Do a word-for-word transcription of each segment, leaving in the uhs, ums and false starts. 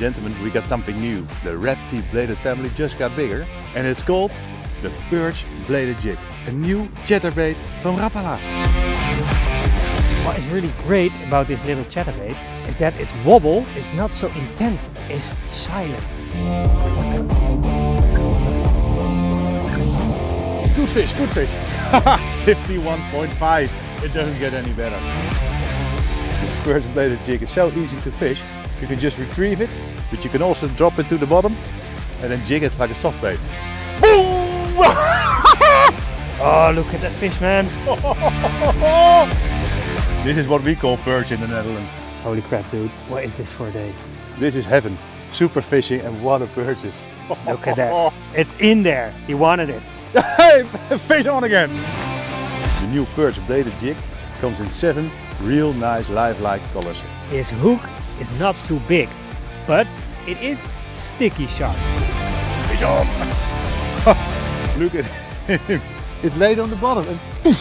and gentlemen, we got something new. The Rap-V Bladed family just got bigger, and it's called the Perch Bladed Jig, a new chatterbait from Rapala. What is really great about this little chatterbait is that its wobble is not so intense, it's silent. Good fish, good fish. fifty-one point five. It doesn't get any better. The Perch Bladed Jig is so easy to fish. You can just retrieve it, but you can also drop it to the bottom and then jig it like a soft bait. Oh, look at that fish, man. This is what we call perch in the Netherlands. Holy crap, dude. What is this for a day? This is heaven. Super fishing and water perches. Look at that. It's in there. He wanted it. Hey, fish on again. The new Perch Bladed Jig comes in seven real nice lifelike colors. His hook is not too big, but it is sticky sharp. Fish on! Look at him. It laid on the bottom and poof.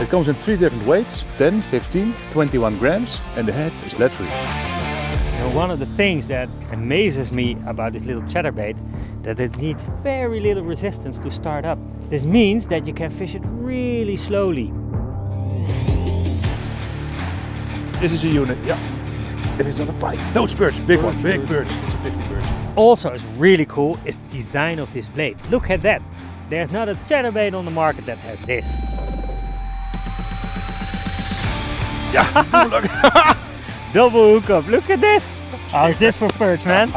It comes in three different weights, ten, fifteen, twenty-one grams, and the head is lead free. You know, one of the things that amazes me about this little chatterbait that it needs very little resistance to start up. This means that you can fish it really slowly. This is a unit, yeah. It is on a pike. No, it's perch, big perch, one, big perch. perch. It's a fifty perch. Also, it's really cool is the design of this blade. Look at that. There's not a chatterbait on the market that has this. Yeah, look. Double hookup, look at this. How is this for perch, man?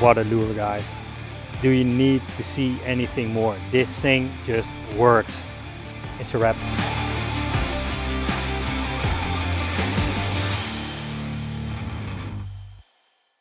What a lure, guys. Do you need to see anything more? This thing just works. It's a wrap.